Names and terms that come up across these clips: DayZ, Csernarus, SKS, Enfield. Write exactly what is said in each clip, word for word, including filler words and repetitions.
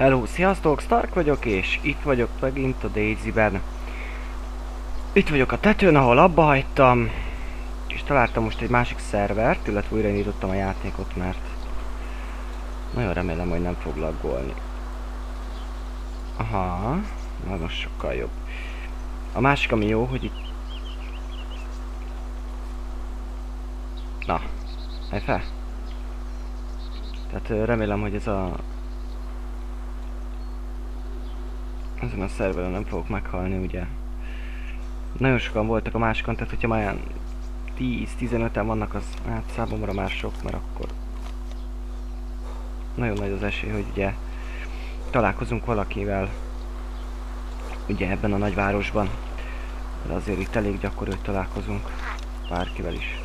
Hello, sziasztok, Stark vagyok, és itt vagyok megint a DayZ-ben. Itt vagyok a tetőn, ahol abba hagytam, és találtam most egy másik szervert, illetve újraindítottam a játékot, mert nagyon remélem, hogy nem fog laggolni. Aha, nagyon sokkal jobb. A másik, ami jó, hogy itt... Na, állj fel! Tehát remélem, hogy ez a... Ezen a szerveren nem fogok meghalni, ugye? Nagyon sokan voltak a másikon, tehát hogyha már tíz-tizenöten vannak, az hát számomra már sok, mert akkor nagyon nagy az esély, hogy ugye találkozunk valakivel ugye ebben a nagyvárosban, de azért itt elég gyakori, hogy találkozunk bárkivel is.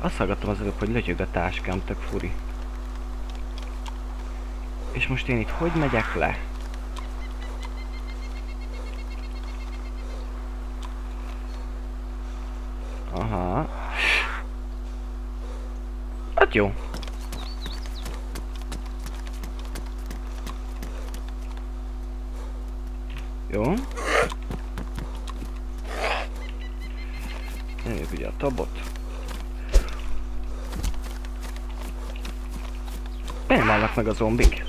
Azt hallgattam az előbb, hogy lötyög a táskám, tök furi. És most én itt hogy megyek le? Aha. Hát jó. Jó. Nézzük ugye a tabot. Miért válnak meg a zombik?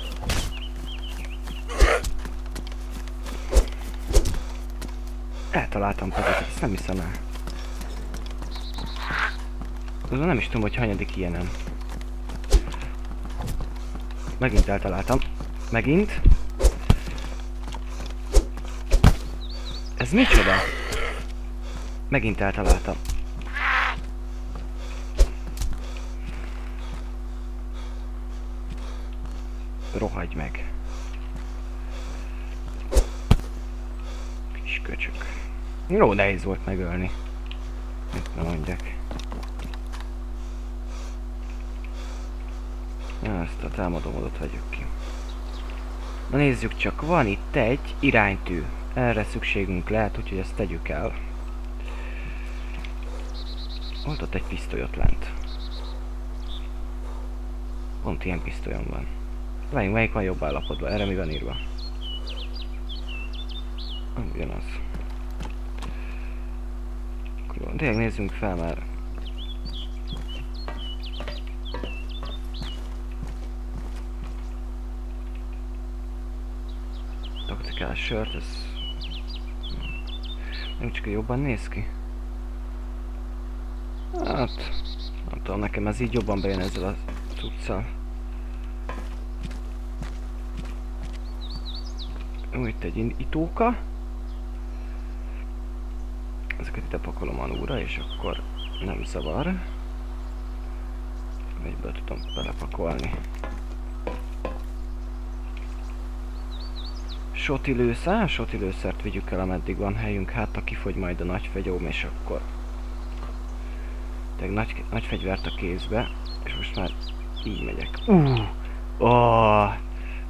Eltaláltam pedig, ezt nem hiszem el. Nem is tudom, hogy hanyadik ilyenem. Megint eltaláltam. Megint. Ez micsoda? Megint eltaláltam. Rohadj meg. Kis köcsök. Jó, nehéz volt megölni. Mit nem mondják. Ezt a támadómódot hagyjuk ki. Na nézzük csak, van itt egy iránytű. Erre szükségünk lehet, úgyhogy ezt tegyük el. Volt ott egy pisztoly ott lent. Pont ilyen pisztolyom van. Várjunk, melyik van jobb állapotban? Erre mi van írva? Ugyanaz. Tényleg nézzünk fel már. A sört, ez... Nem csak jobban néz ki. Hát... Nem tudom, nekem ez így jobban bejön ezzel a cuccal. Jó, itt egy itóka. Ezeket ide pakolom alulra, és akkor nem zavar. Egyből tudom belepakolni. Sotilőszert, sotilőszert vigyük el, ameddig van helyünk, hát a kifogy majd a nagy fegyóm, és akkor... Tehát nagy, nagy fegyvert a kézbe, és most már így megyek. Uh, oh,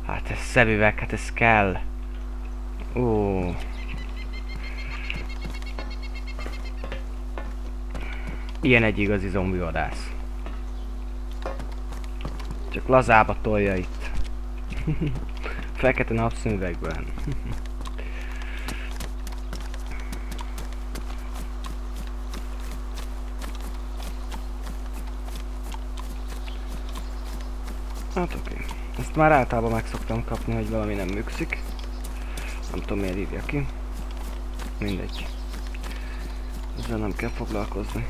hát ez szemüveg, hát ez kell. Uh. Ilyen egy igazi zombi vadász. Csak lazába tolja itt. Fekete napszemüvegben. Hát oké. Okay. Ezt már általában meg szoktam kapni, hogy valami nem működik. Nem tudom, miért írja ki. Mindegy. Ezzel nem kell foglalkozni.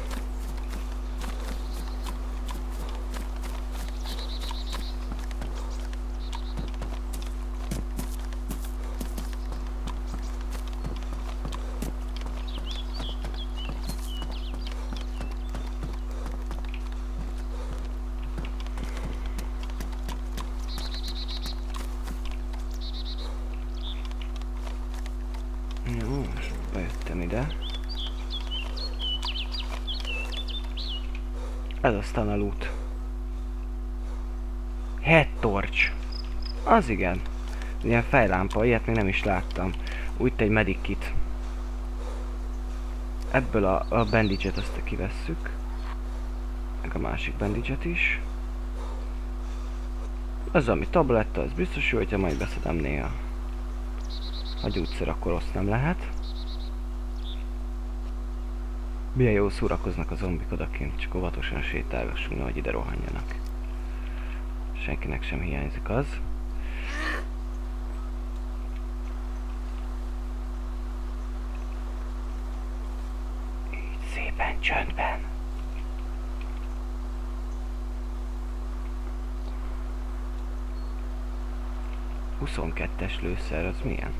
Ez aztán a loot. Head torch. Az igen. Ilyen fejlámpa, ilyet még nem is láttam. Úgy egy medic kit. Ebből a, a bandage-et azt kivesszük. Meg a másik bandage-et is. Az, ami tabletta, az biztos jó, hogyha majd beszedem néha. A gyógyszer akkor azt nem lehet. Milyen jól szórakoznak a zombik odakint, csak óvatosan sétálgassunk, nehogy ide rohanjanak. Senkinek sem hiányzik az. Így szépen csöndben. huszonkettes lőszer, az milyen?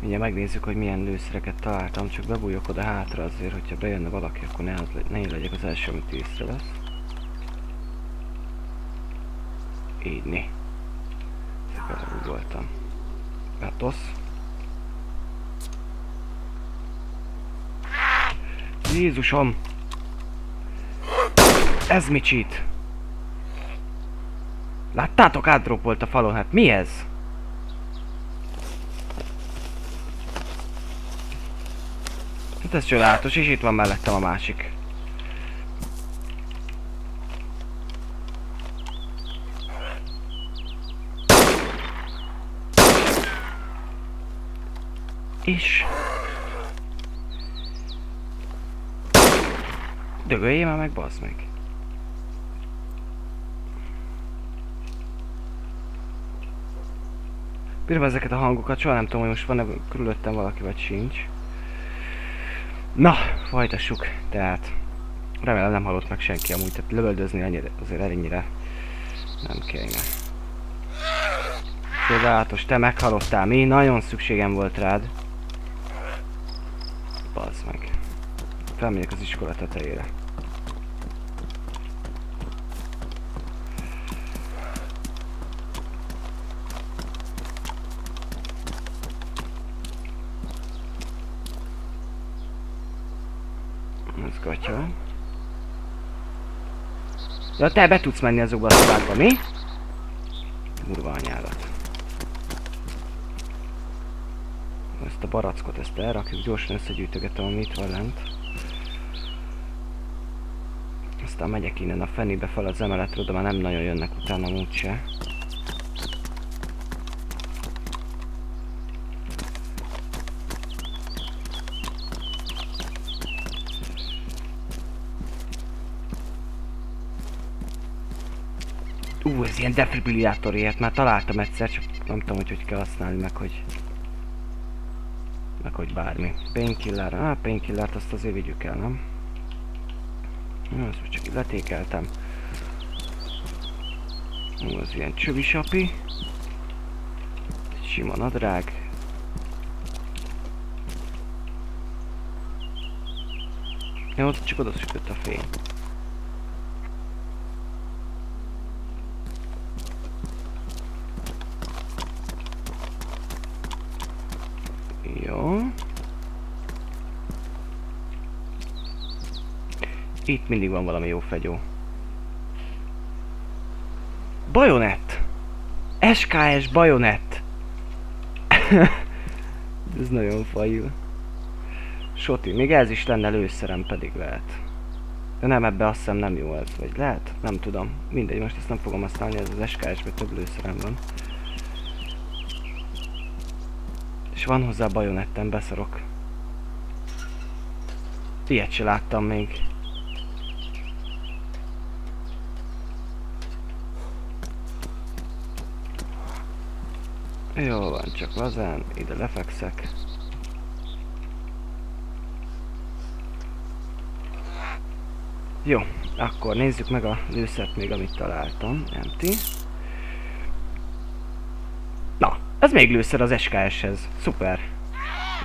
Mindjárt megnézzük, hogy milyen lőszereket találtam, csak bebújok oda hátra azért, hogyha bejönne valaki, akkor ne, ne én legyek az első, amit észrevesz. Így né. Ezekkel elugoltam. Betosz. Jézusom! Ez mit csít? Láttátok, átdroppolt a falon, hát mi ez? Ez csodálatos, és itt van mellettem a másik. És... dögöljél már meg, bassz meg. Bírom ezeket a hangokat, soha nem tudom, hogy most van-e körülöttem valaki, vagy sincs. Na, folytassuk, tehát remélem nem halott meg senki amúgy, tehát lövöldözni annyira, azért ennyire nem kéne. Csodálatos, te meghalottál, mi? Nagyon szükségem volt rád. Bazd meg. Felmegyek az iskola tetejére. Ja, te be tudsz menni azokba a szobákba, mi? Kurva anyádat. Ezt a barackot, ezt elrakjuk, gyorsan összegyűjtögetem, ami itt van lent. Aztán megyek innen a fenébe fel az emeletre, de már nem nagyon jönnek utána úgyse. Ú, ez ilyen defibrillátorért, már találtam egyszer, csak nem tudom, hogy hogy kell használni, meg hogy... meg hogy bármi. Painkiller, á, painkillert azt azért vigyük el, nem? Jó, ezt most csak letékeltem. Ú, az ilyen csövisapi. Sima nadrág. Jó, ott csak oda sütött a fény. Itt mindig van valami jó fegyó. Bajonett! es ká es bajonett! Ez nagyon fajul. Soti, még ez is lenne lőszerem, pedig lehet. De nem, ebbe azt hiszem nem jó ez, vagy lehet? Nem tudom. Mindegy, most ezt nem fogom használni, ez az es ká esben több lőszerem van. És van hozzá bajonettem, beszarok. Ilyet se láttam még. Jól van, csak lazán, ide lefekszek. Jó, akkor nézzük meg a lőszert még, amit találtam. Empty. Na, ez még lőszer az es ká eshez. Szuper.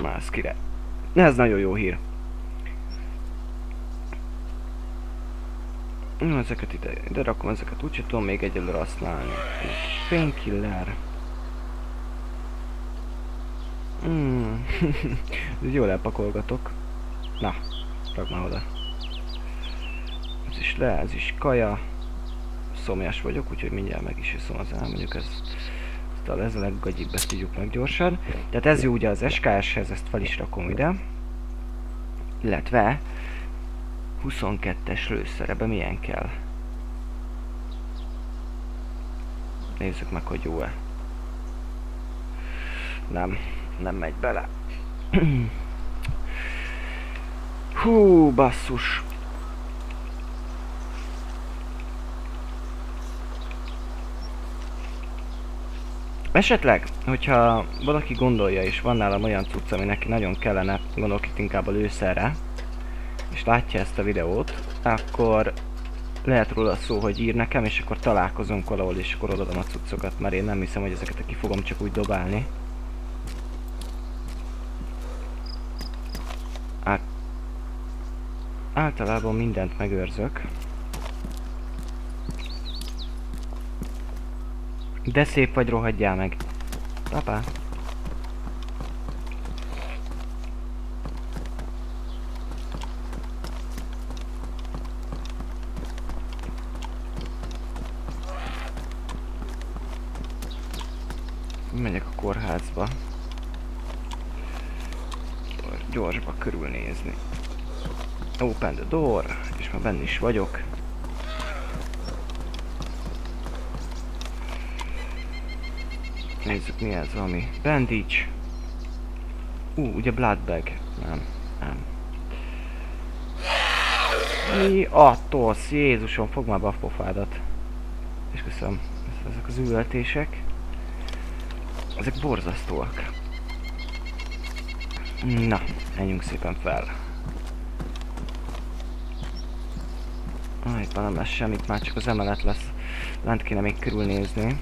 Mász kire. Ez nagyon jó hír. Jó, ezeket ide, ide rakom, ezeket úgyse tudom még egyelőre használni. Painkiller. Hmm, jól elpakolgatok. Na, rakd már oda. Ez is le, ez is kaja. Szomjas vagyok, úgyhogy mindjárt meg is iszom az elmondjuk ezt. Ezt a lezeleg gagyig beszívjuk meg gyorsan. Tehát ez jó ugye az es ká eshez, ezt fel is rakom ide. Illetve huszonkettes lőszerebe milyen kell. Nézzük meg, hogy jó-e. Nem, nem megy bele. Hú, basszus. Esetleg, hogyha valaki gondolja, és van nálam olyan cucc, ami neki nagyon kellene, gondolok itt inkább a lőszerre, és látja ezt a videót, akkor lehet róla szó, hogy ír nekem, és akkor találkozunk valahol, és akkor odadom a cuccokat, mert én nem hiszem, hogy ezeket ki fogom csak úgy dobálni. Á... Általában mindent megőrzök. De szép vagy, rohadjál meg. Papá. Megyek a kórházba. Gyorsba körülnézni. Open the door, és már benne is vagyok. Nézzük, mi ez, ami bandage. Ú, uh, ugye bloodbag. Nem, nem. Mi a tosz? Jézusom, fogd már be a pofádat. És köszönöm. Ezek az üvöltések. Ezek borzasztóak. Na, menjünk szépen fel. Ah, itt már nem lesz semmit, már csak az emelet lesz. Lent kéne még körülnézni.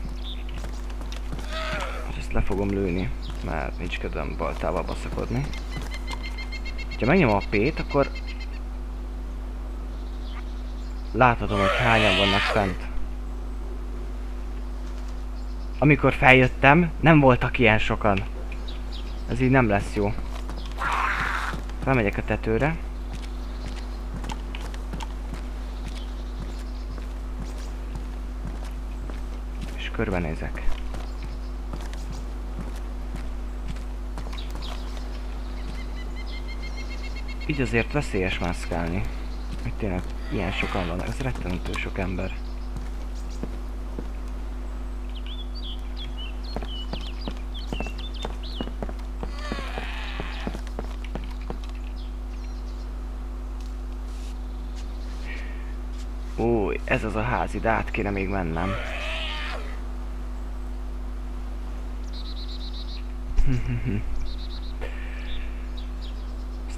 Le fogom lőni, mert nincs kedvem baltával baszakodni. Ha megnyomom a P-t, akkor láthatom, hogy hányan vannak fent. Amikor feljöttem, nem voltak ilyen sokan. Ez így nem lesz jó. Felmegyek a tetőre. És körbenézek. Így azért veszélyes mászkálni. Itt tényleg ilyen sokan vannak, ez rettenető sok ember. Új, ez az a ház, ide át kéne még mennem.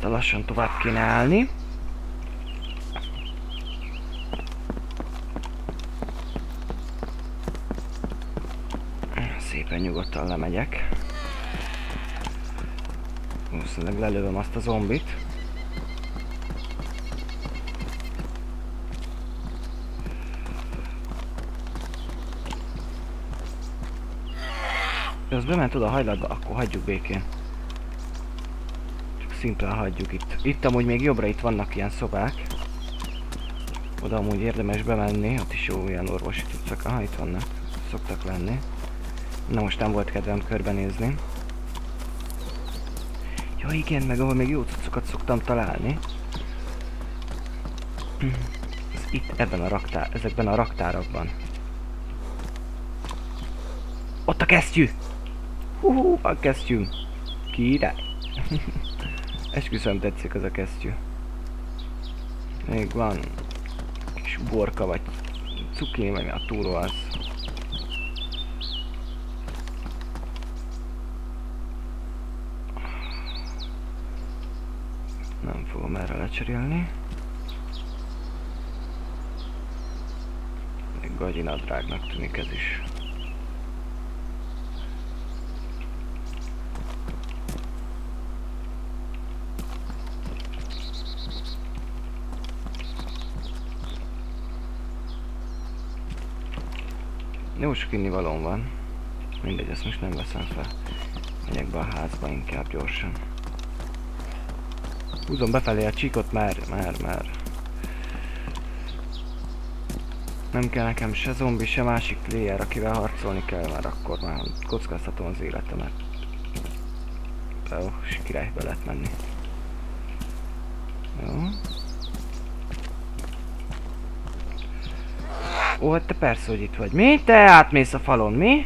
Lassan tovább kéne állni. Szépen nyugodtan lemegyek. Valószínűleg lelövöm azt a zombit. Ha az bement oda a hajlatba, akkor hagyjuk békén. Szimplán hagyjuk itt. Itt amúgy még jobbra itt vannak ilyen szobák. Oda amúgy érdemes bemenni, ott is jó ilyen orvosi cuccok. Aha, itt vannak. Szoktak lenni. Na most nem volt kedvem körbenézni. Ja igen, meg ahol még jó cuccokat szoktam találni. Ez itt ebben a raktár, ezekben a raktárakban. Ott a kesztyű! Hú, a kesztyűm! Király! Esküszöm, tetszik az a kesztyű. Még van kis borka, vagy cuki, vagy a túró az. Nem fogom erre lecserélni. Még gagyi nadrágnak tűnik ez is. Jó sok innivalóm van. Mindegy, ezt most nem veszem fel. Megyek be a házba inkább gyorsan. Húzom befelé a csíkot már, már, már. Nem kell nekem se zombi, se másik player, akivel harcolni kell, már akkor már kockáztatom az életemet. Jó, és királyba lehet menni. Jó. Ó, hát te persze, hogy itt vagy. Mi? Te átmész a falon, mi?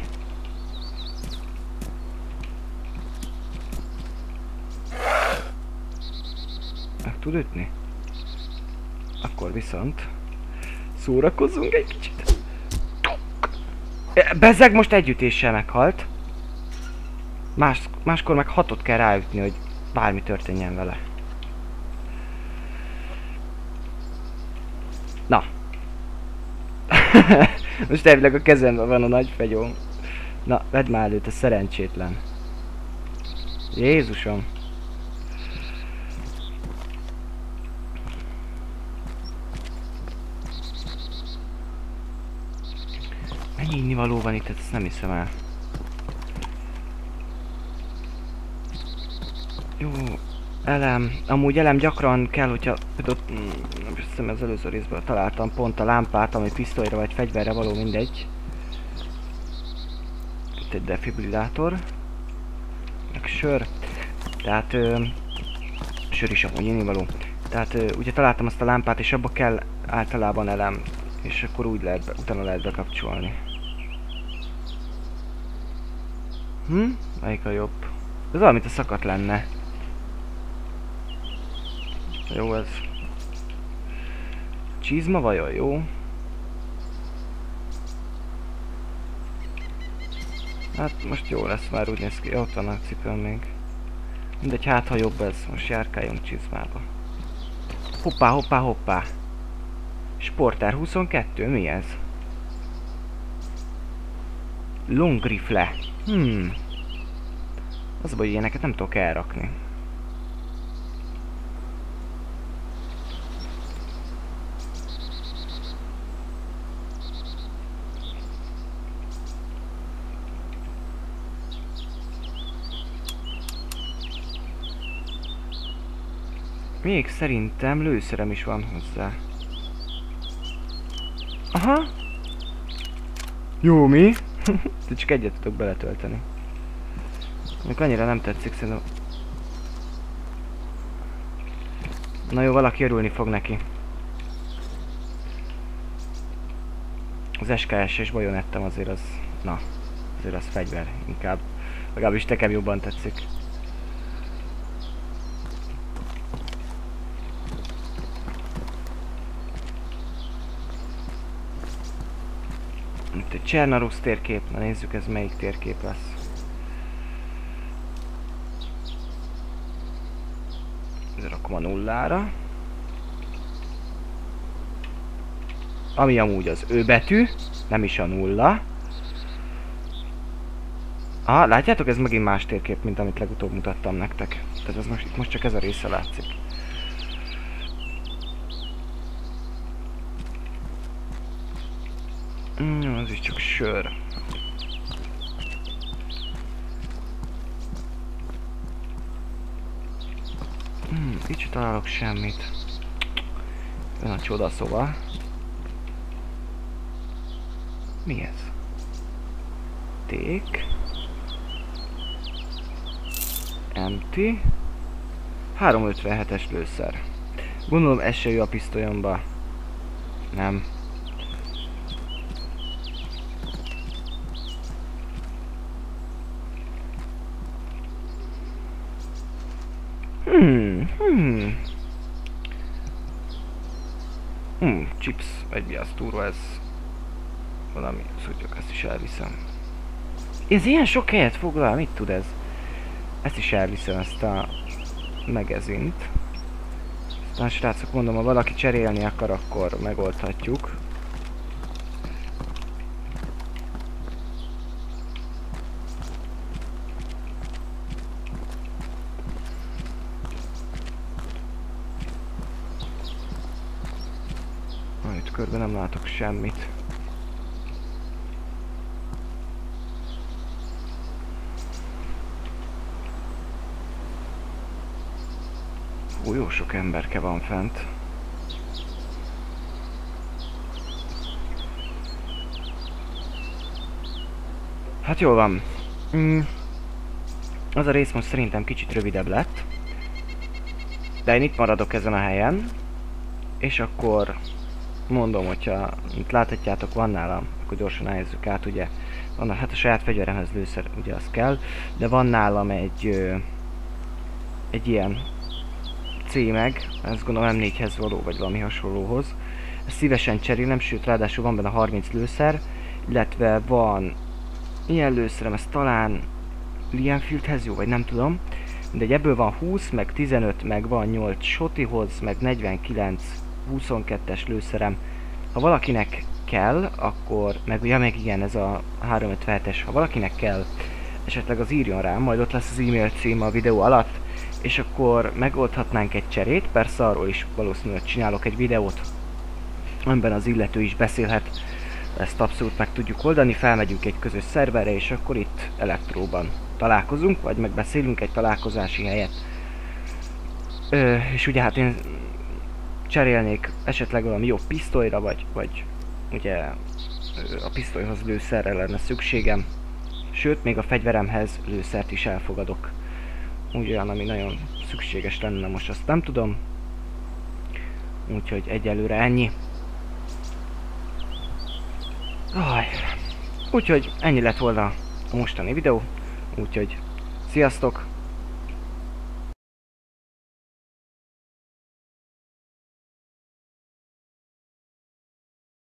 Meg tud ütni? Akkor viszont szórakozzunk egy kicsit. Bezzeg, most egy ütéssel meghalt. Más, máskor meg hatot kell ráütni, hogy bármi történjen vele. Na. Most elvileg a kezemben van a nagy fegyóm. Na, vedd már előtt, a szerencsétlen. Jézusom. Mennyi innivaló van itt, ezt nem hiszem el. Jó, elem. Amúgy elem gyakran kell, hogyha ott, nem hiszem, az előző részből találtam pont a lámpát, ami pisztolyra vagy fegyverre való, mindegy. Itt egy defibrillátor. Meg sör. Tehát ö, sör is amúgy inni való. Tehát ö, ugye találtam azt a lámpát, és abba kell általában elem. És akkor úgy lehet be, utána lehet bekapcsolni. Hm? Melyik a jobb? Ez valamit a szakadt lenne. Jó ez. Csizma vajon jó? Hát most jó lesz, már úgy néz ki. Ott van a cipőm még. Mindegy, hát ha jobb ez. Most járkáljunk csizmába. Hoppá, hoppá, hoppá. Sporter huszonkettő, mi ez? Long rifle. Hmm. Az a baj, hogy ilyeneket nem tudok elrakni. Még szerintem lőszerem is van hozzá. Aha. Jó, mi? Csak egyet tudok beletölteni. Még annyira nem tetszik, szerintem. Na jó, valaki örülni fog neki. Az es ká es és bajonettem azért az... Na, azért az fegyver inkább. Legalábbis nekem jobban tetszik. Itt egy Csernarus térkép. Na nézzük, ez melyik térkép lesz. Rakom a nullára. Ami amúgy az ő betű, nem is a nulla. Ah, látjátok, ez megint más térkép, mint amit legutóbb mutattam nektek. Tehát ez most, most csak ez a része látszik. Mm, az is csak sör. Hmm, így sem találok semmit. Ön a csoda, szóval. Mi ez? Ték. Empty. háromszázötvenhetes lőszer. Gondolom ez se jön a pisztolyomba. Nem. Hmm, hmm. Hmm, chips, egy viasz túrva, ez valami szútyog, ezt is elviszem. Ez ilyen sok helyet foglal, mit tud ez? Ezt is elviszem, ezt a megezint. Aztán srácok, mondom, ha valaki cserélni akar, akkor megoldhatjuk. Körben nem látok semmit. Hú, Hú, jó sok emberke van fent. Hát jól van. Mm. Az a rész most szerintem kicsit rövidebb lett. De én itt maradok ezen a helyen. És akkor mondom, hogyha itt láthatjátok, van nálam, akkor gyorsan álljázzuk át, ugye. Van, hát a saját fegyveremhez lőszer, ugye az kell. De van nálam egy, ö, egy ilyen címeg, ezt gondolom em négyhez való, vagy valami hasonlóhoz. Ezt szívesen cserélem, sőt ráadásul van benne harminc lőszer, illetve van ilyen lőszerem, ez talán Enfieldhez jó, vagy nem tudom. Mindegy, ebből van húsz, meg tizenöt, meg van nyolc shotihoz, meg negyvenkilenc, huszonkettes lőszerem. Ha valakinek kell, akkor, meg ugye meg igen, ez a háromszázötvenhetes, ha valakinek kell, esetleg az írjon rám, majd ott lesz az e-mail címe a videó alatt, és akkor megoldhatnánk egy cserét, persze arról is valószínűleg csinálok egy videót, amiben az illető is beszélhet, ezt abszolút meg tudjuk oldani, felmegyünk egy közös szerverre, és akkor itt elektróban találkozunk, vagy megbeszélünk egy találkozási helyet. Ö, és ugye hát én cserélnék esetleg valami jobb pisztolyra, vagy, vagy ugye a pisztolyhoz lőszerre lenne szükségem, sőt, még a fegyveremhez lőszert is elfogadok. Úgy olyan, ami nagyon szükséges lenne, most azt nem tudom. Úgyhogy egyelőre ennyi. Aj. Úgyhogy ennyi lett volna a mostani videó. Úgyhogy sziasztok!